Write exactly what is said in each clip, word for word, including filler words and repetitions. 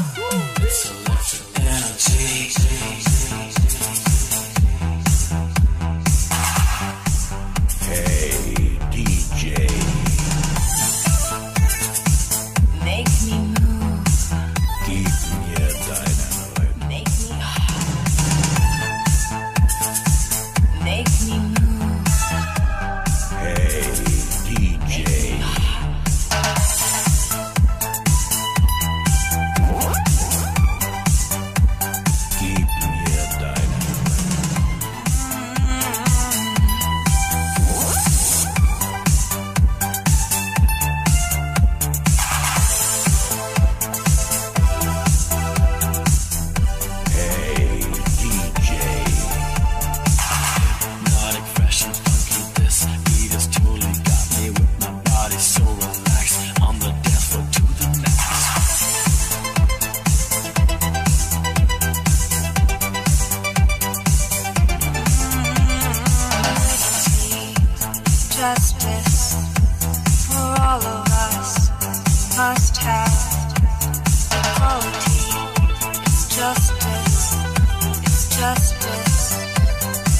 Justice for all of us must have equality. It's justice, it's justice,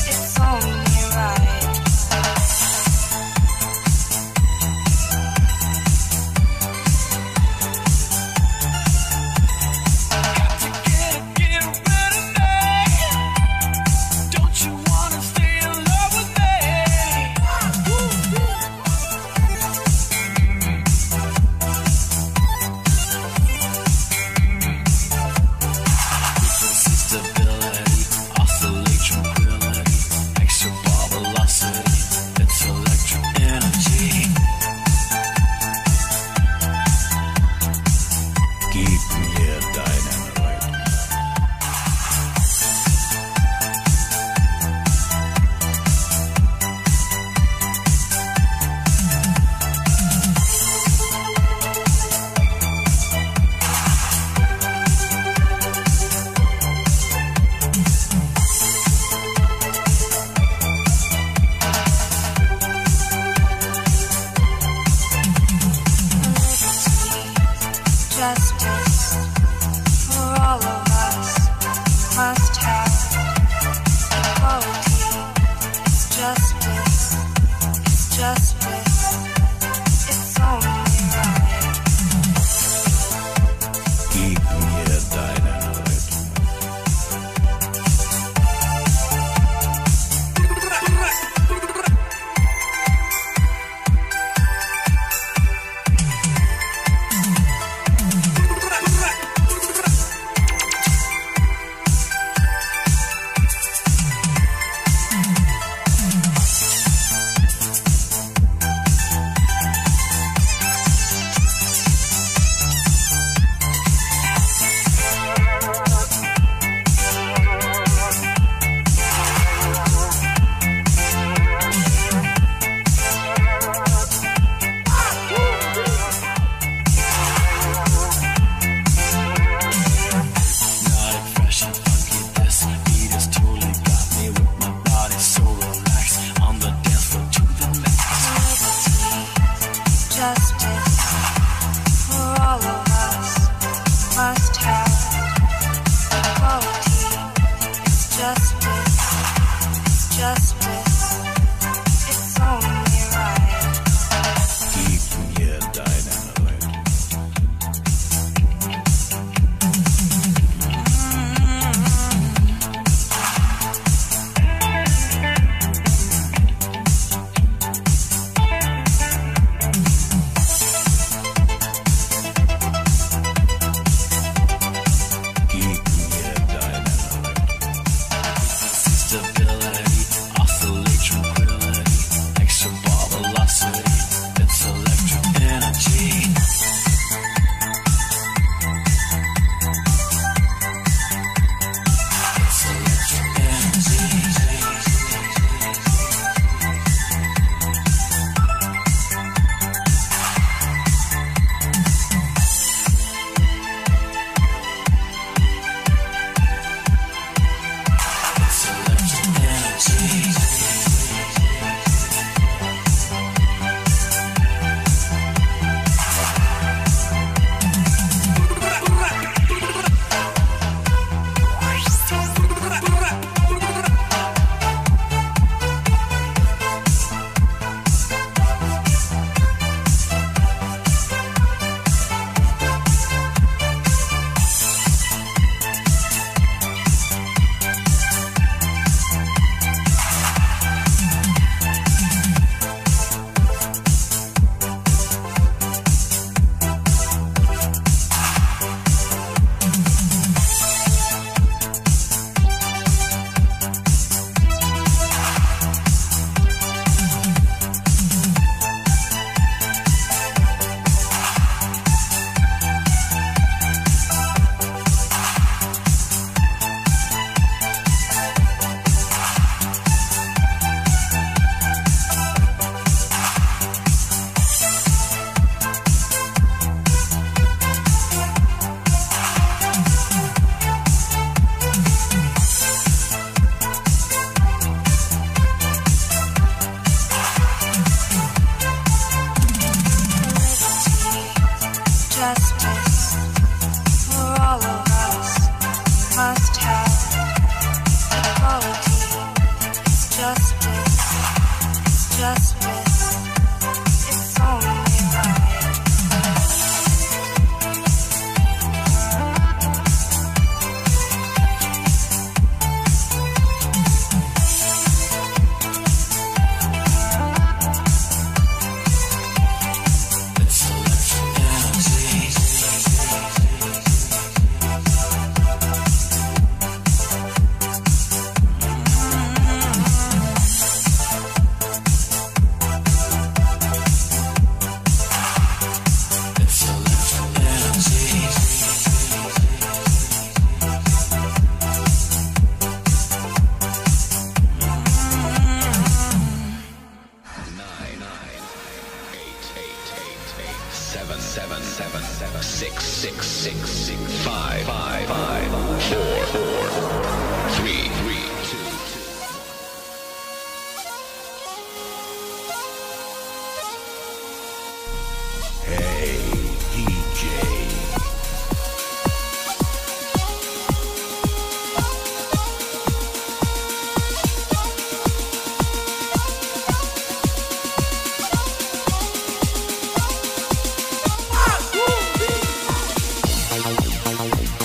it's only right. Justice for all of us must have equality. It's justice, it's justice, it's only right. Keep me a dynamite.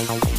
We'll be right back.